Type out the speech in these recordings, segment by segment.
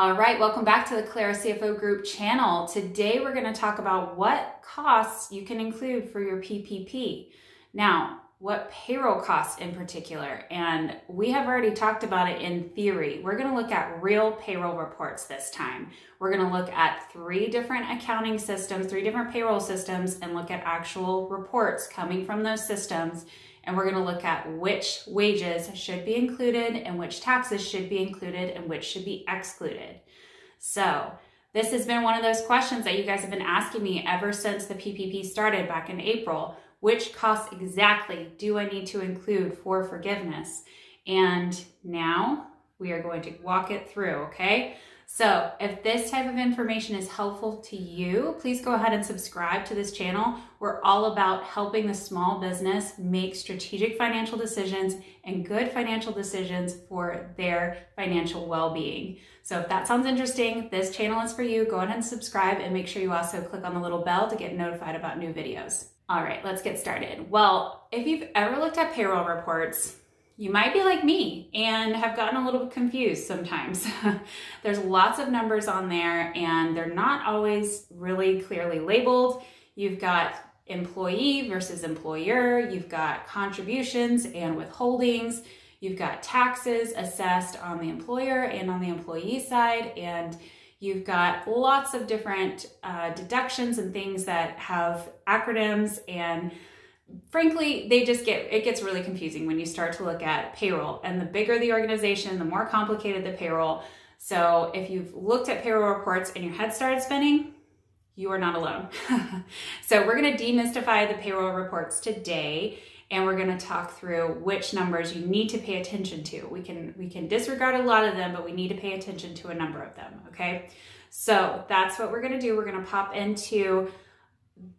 All right, welcome back to the Clara CFO Group channel. Today we're going to talk about what costs you can include for your PPP. Now, what payroll costs in particular, and we have already talked about it in theory. We're going to look at real payroll reports this time. We're going to look at three different accounting systems, three different payroll systems, and look at actual reports coming from those systems. And we're going to look at which wages should be included and which taxes should be included and which should be excluded. So this has been one of those questions that you guys have been asking me ever since the PPP started back in April. Which costs exactly do I need to include for forgiveness? And now we are going to walk it through, okay? So if this type of information is helpful to you, please go ahead and subscribe to this channel. We're all about helping the small business make strategic financial decisions and good financial decisions for their financial well-being. So if that sounds interesting, this channel is for you. Go ahead and subscribe, and make sure you also click on the little bell to get notified about new videos. All right, let's get started. Well, if you've ever looked at payroll reports, you might be like me and have gotten a little confused sometimes. There's lots of numbers on there and they're not always really clearly labeled. You've got employee versus employer, you've got contributions and withholdings, you've got taxes assessed on the employer and on the employee side, and you've got lots of different deductions and things that have acronyms, and frankly, it gets really confusing when you start to look at payroll. And the bigger the organization, the more complicated the payroll. So if you've looked at payroll reports and your head started spinning, you are not alone. So we're going to demystify the payroll reports today, and we're going to talk through which numbers you need to pay attention to. We can disregard a lot of them, but we need to pay attention to a number of them, okay? So that's what we're going to do. We're going to pop into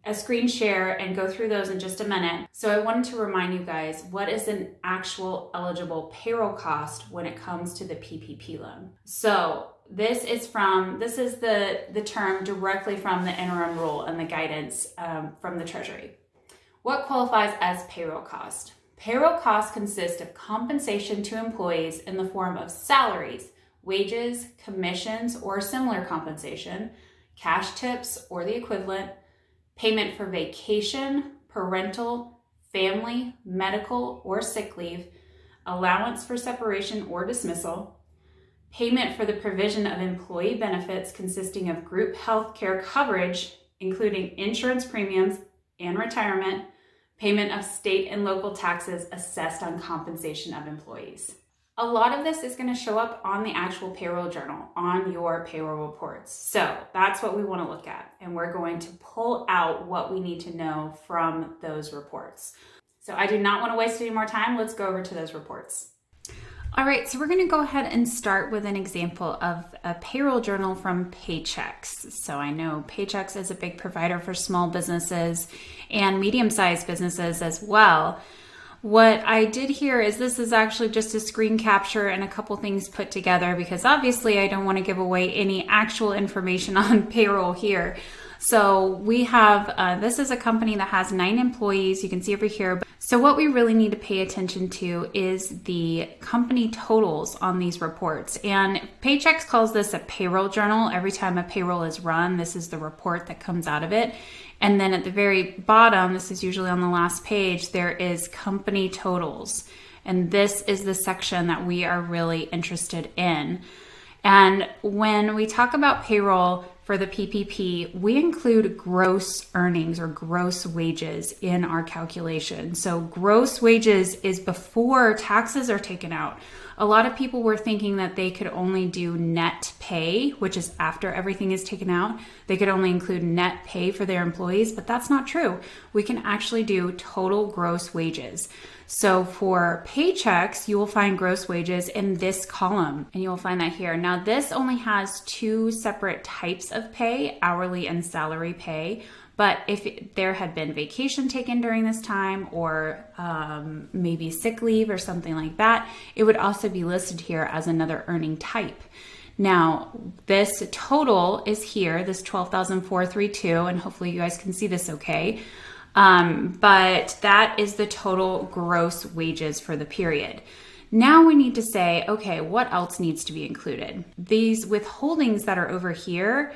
a screen share and go through those in just a minute. So I wanted to remind you guys, what is an actual eligible payroll cost when it comes to the PPP loan? So this is the term directly from the interim rule and the guidance from the Treasury. What qualifies as payroll cost? Payroll costs consist of compensation to employees in the form of salaries, wages, commissions, or similar compensation, cash tips or the equivalent, payment for vacation, parental, family, medical, or sick leave, allowance for separation or dismissal, payment for the provision of employee benefits consisting of group health care coverage, including insurance premiums and retirement, payment of state and local taxes assessed on compensation of employees. A lot of this is going to show up on the actual payroll journal, on your payroll reports. So that's what we want to look at. And we're going to pull out what we need to know from those reports. So I do not want to waste any more time. Let's go over to those reports. All right, so we're going to go ahead and start with an example of a payroll journal from Paychex. So I know Paychex is a big provider for small businesses and medium-sized businesses as well. What I did here is this is actually just a screen capture and a couple things put together, because obviously I don't want to give away any actual information on payroll here. So we have, this is a company that has 9 employees, you can see over here. So what we really need to pay attention to is the company totals on these reports. And Paychex calls this a payroll journal. Every time a payroll is run, this is the report that comes out of it. And then at the very bottom, this is usually on the last page, there is company totals. And this is the section that we are really interested in. And when we talk about payroll for the PPP, we include gross earnings or gross wages in our calculation. So gross wages is before taxes are taken out. A lot of people were thinking that they could only do net pay, which is after everything is taken out. They could only include net pay for their employees, but that's not true. We can actually do total gross wages. So for Paychex, you will find gross wages in this column, and you'll find that here. Now this only has 2 separate types of pay, hourly and salary pay. But if there had been vacation taken during this time, or maybe sick leave or something like that, it would also be listed here as another earning type. Now, this total is here, this 12,432, and hopefully you guys can see this okay. But that is the total gross wages for the period. Now we need to say, okay, what else needs to be included? These withholdings that are over here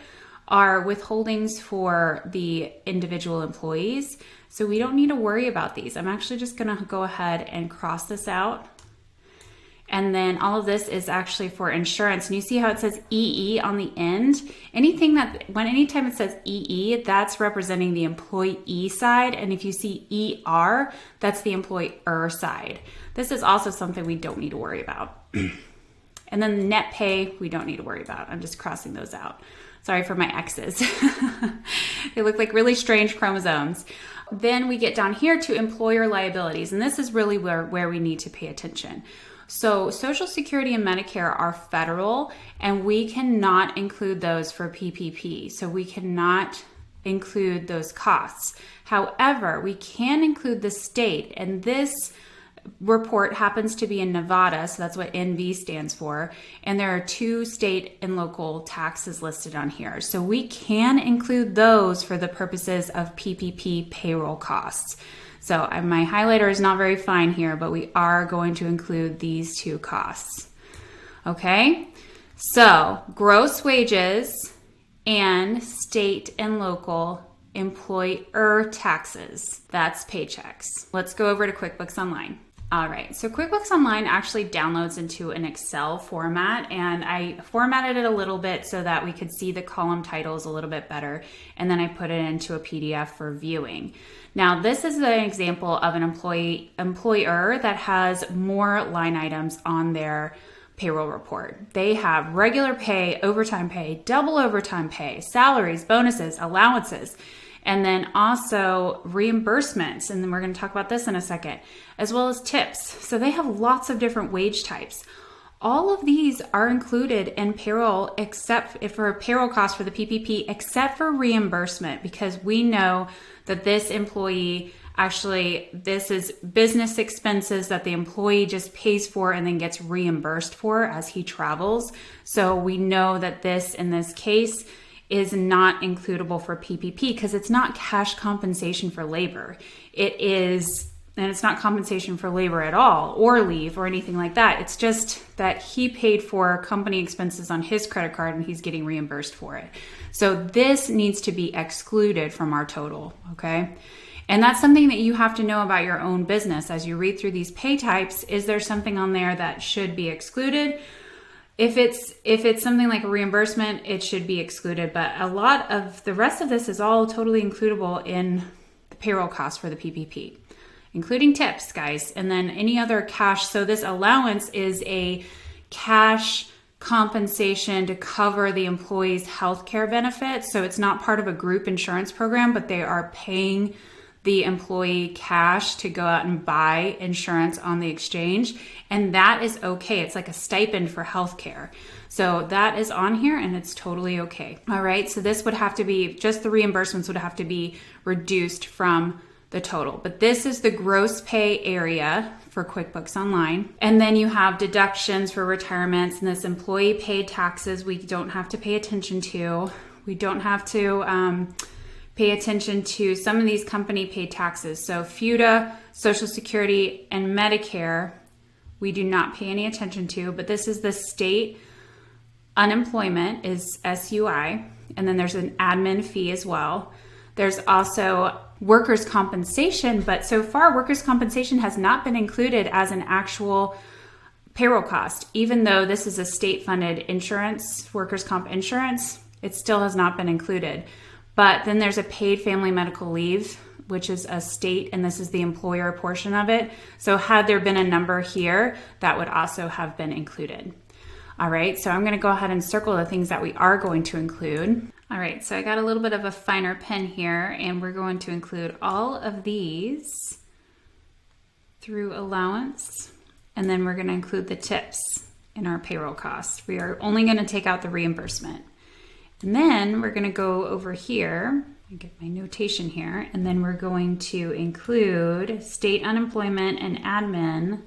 are withholdings for the individual employees. So we don't need to worry about these. I'm actually just going to go ahead and cross this out. And then all of this is actually for insurance. And you see how it says EE on the end? Anytime it says EE, that's representing the employee side. And if you see ER, that's the employer side. This is also something we don't need to worry about. And then the net pay, we don't need to worry about. I'm just crossing those out. Sorry for my X's. They look like really strange chromosomes. Then we get down here to employer liabilities. And this is really where we need to pay attention. So Social Security and Medicare are federal, and we cannot include those for PPP. So we cannot include those costs. However, we can include the state, and this report happens to be in Nevada, so that's what NV stands for. And there are two state and local taxes listed on here. So we can include those for the purposes of PPP payroll costs. So my highlighter is not very fine here, but we are going to include these two costs. Okay, so gross wages and state and local employer taxes. That's Paychex. Let's go over to QuickBooks Online. All right, so QuickBooks Online actually downloads into an Excel format, and I formatted it a little bit so that we could see the column titles a little bit better, and then I put it into a PDF for viewing. Now, this is an example of an employer that has more line items on their payroll report. They have regular pay, overtime pay, double overtime pay, salaries, bonuses, allowances, and then also reimbursements, and then we're going to talk about this in a second, as well as tips. So they have lots of different wage types. All of these are included in payroll, except for payroll costs for the PPP, except for reimbursement, because we know that this employee actually, this is business expenses that the employee just pays for and then gets reimbursed for as he travels. So we know that this, in this case, is not includable for PPP because it's not cash compensation for labor. It is, and it's not compensation for labor at all or leave or anything like that. It's just that he paid for company expenses on his credit card and he's getting reimbursed for it. So this needs to be excluded from our total, okay? And that's something that you have to know about your own business. As you read through these pay types, is there something on there that should be excluded? If it's something like a reimbursement, it should be excluded, but a lot of the rest of this is all totally includable in the payroll costs for the PPP, including tips, guys, and then any other cash. So this allowance is a cash compensation to cover the employee's healthcare benefits. So it's not part of a group insurance program, but they are paying the employee cash to go out and buy insurance on the exchange. And that is okay. It's like a stipend for healthcare. So that is on here and it's totally okay. All right, so this would have to be, just the reimbursements would have to be reduced from the total. But this is the gross pay area for QuickBooks Online. And then you have deductions for retirements, and this employee paid taxes we don't have to pay attention to. We don't have to pay attention to some of these company paid taxes. So FUTA, Social Security, and Medicare, we do not pay any attention to, but this is the state unemployment is SUI, and then there's an admin fee as well. There's also workers' compensation, but so far workers' compensation has not been included as an actual payroll cost. Even though this is a state-funded insurance, workers' comp insurance, it still has not been included. But then there's a paid family medical leave, which is a state, and this is the employer portion of it. So had there been a number here, that would also have been included. All right, so I'm gonna go ahead and circle the things that we are going to include. All right, so I got a little bit of a finer pen here, and we're going to include all of these through allowance, and then we're gonna include the tips in our payroll costs. We are only gonna take out the reimbursement. And then we're going to go over here and get my notation here, and then we're going to include state unemployment and admin.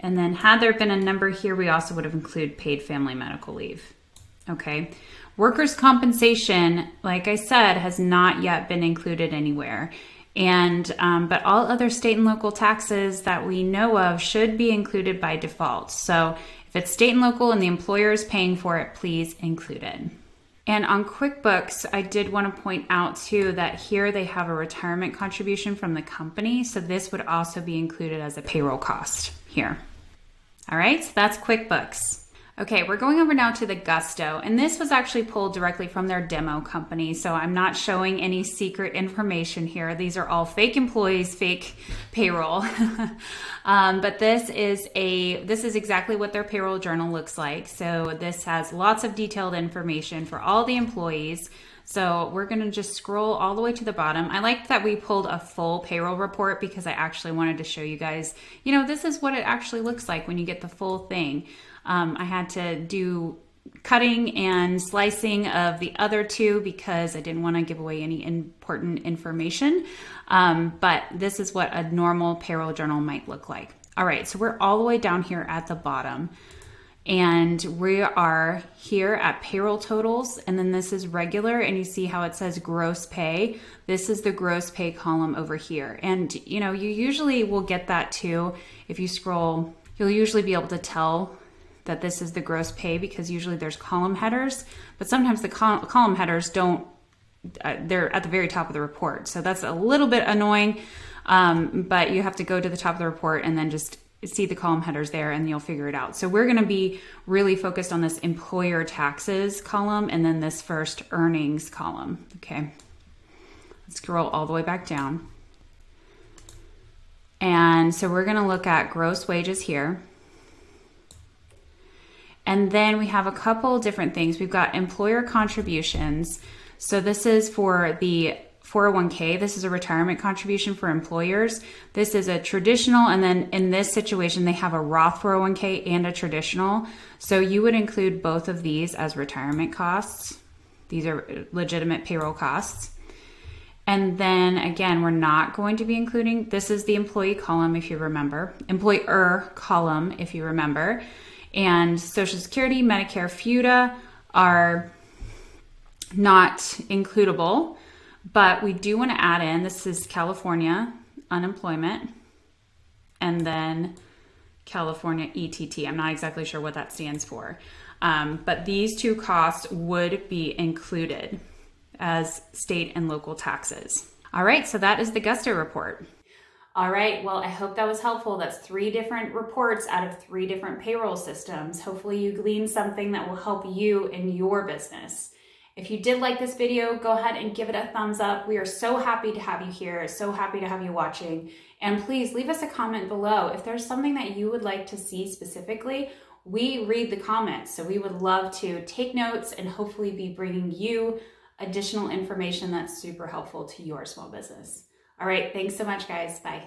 And then had there been a number here, we also would have included paid family medical leave. Okay. Workers' compensation, like I said, has not yet been included anywhere. And but all other state and local taxes that we know of should be included by default. So if it's state and local and the employer is paying for it, please include it. And on QuickBooks, I did want to point out too that here they have a retirement contribution from the company. So this would also be included as a payroll cost here. All right, so that's QuickBooks. Okay, we're going over now to the Gusto, and this was actually pulled directly from their demo company, so I'm not showing any secret information here. These are all fake employees, fake payroll. But this is exactly what their payroll journal looks like. So this has lots of detailed information for all the employees. So we're gonna just scroll all the way to the bottom. I liked that we pulled a full payroll report because I actually wanted to show you guys, you know, this is what it actually looks like when you get the full thing. I had to do cutting and slicing of the other two because I didn't want to give away any important information. But this is what a normal payroll journal might look like. All right, so we're all the way down here at the bottom. And we are here at payroll totals, and then this is regular, and you see how it says gross pay. This is the gross pay column over here. And you know, you usually will get that too. If you scroll, you'll usually be able to tell that this is the gross pay because usually there's column headers, but sometimes the column headers don't, they're at the very top of the report. So that's a little bit annoying, but you have to go to the top of the report and then just see the column headers there and you'll figure it out. So we're gonna be really focused on this employer taxes column and then this first earnings column, okay? Let's scroll all the way back down. And so we're gonna look at gross wages here. And then we have a couple different things. We've got employer contributions. So this is for the 401k. This is a retirement contribution for employers. This is a traditional, and then in this situation, they have a Roth 401k and a traditional. So you would include both of these as retirement costs. These are legitimate payroll costs. And then again, we're not going to be including, this is the employee column, if you remember, employer column, if you remember. And Social Security, Medicare, FUTA are not includable, but we do want to add in, this is California unemployment, and then California ETT. I'm not exactly sure what that stands for, but these two costs would be included as state and local taxes. All right, so that is the Gusto report. All right, well, I hope that was helpful. That's 3 different reports out of 3 different payroll systems. Hopefully you gleaned something that will help you in your business. If you did like this video, go ahead and give it a thumbs up. We are so happy to have you here, so happy to have you watching. And please leave us a comment below. If there's something that you would like to see specifically, we read the comments. So we would love to take notes and hopefully be bringing you additional information that's super helpful to your small business. All right, thanks so much, guys. Bye.